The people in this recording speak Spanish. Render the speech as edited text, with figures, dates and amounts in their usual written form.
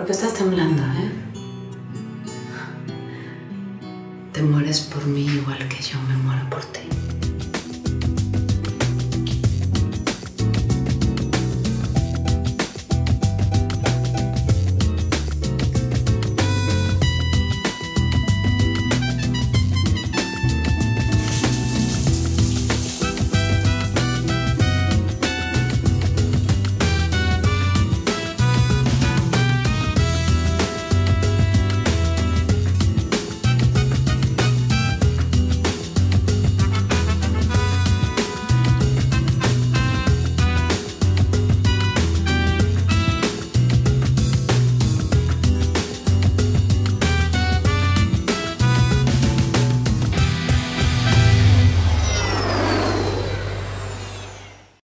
¿Por qué estás temblando, Te mueres por mí igual que yo me muero por ti.